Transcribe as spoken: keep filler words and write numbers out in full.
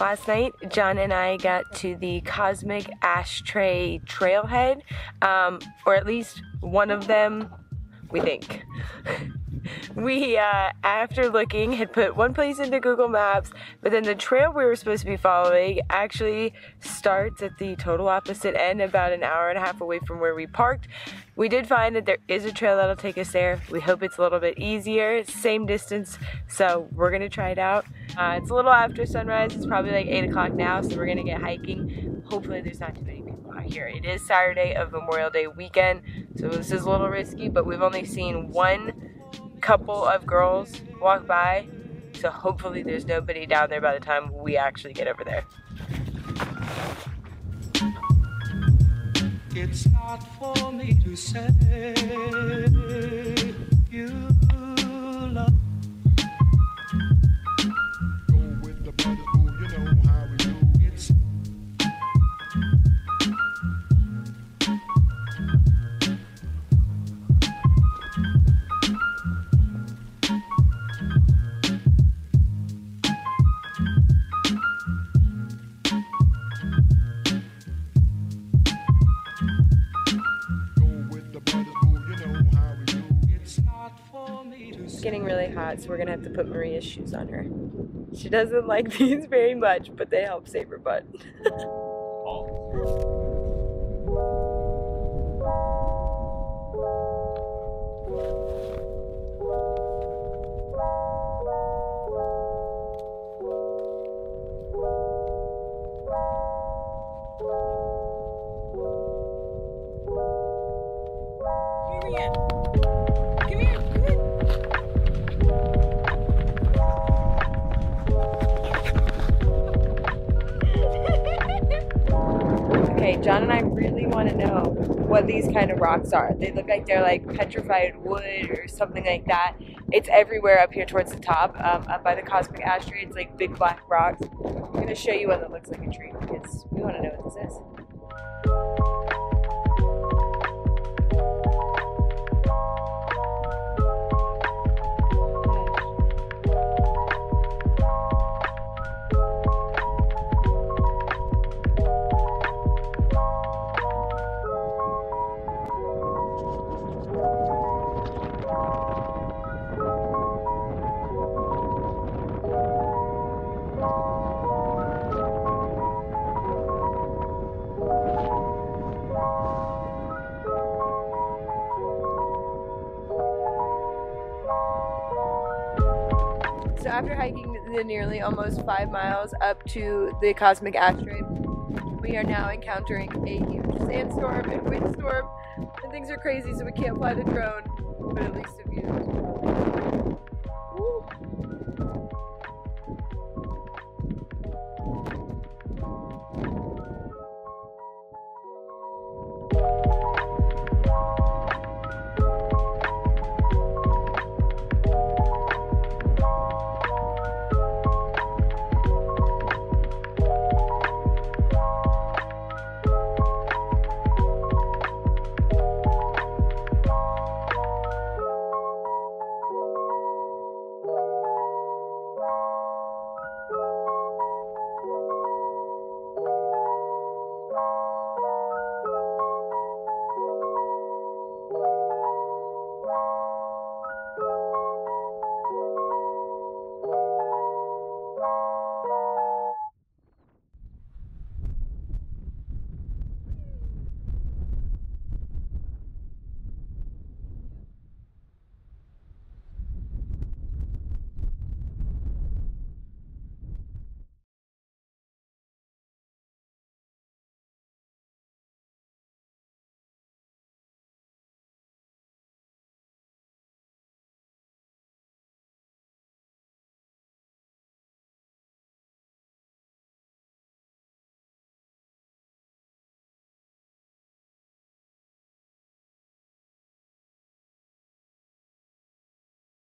Last night, John and I got to the Cosmic Ashtray Trailhead, um, or at least one of them, we think. We, uh, after looking, had put one place into Google Maps, but then the trail we were supposed to be following actually starts at the total opposite end, about an hour and a half away from where we parked. We did find that there is a trail that'll take us there. We hope it's a little bit easier, same distance, so we're gonna try it out. Uh, it's a little after sunrise, it's probably like eight o'clock now, so we're gonna get hiking. Hopefully there's not too many people out here. It is Saturday of Memorial Day weekend, so this is a little risky, but we've only seen one couple of girls walk by, so hopefully there's nobody down there by the time we actually get over there. It's not for me to say you love. Go with the brother, oh, you know how we do. It's getting really hot, so we're gonna have to put Maria's shoes on her. She doesn't like these very much, but they help save her butt. John and I really want to know what these kind of rocks are. They look like they're like petrified wood or something like that. It's everywhere up here towards the top, um, up by the Cosmic Ashtray. It's like big black rocks. I'm going to show you one that looks like a tree because we want to know what this is. So after hiking the nearly almost five miles up to the Cosmic Ashtray, we are now encountering a huge sandstorm and windstorm, and things are crazy, so we can't fly the drone, but at least the view is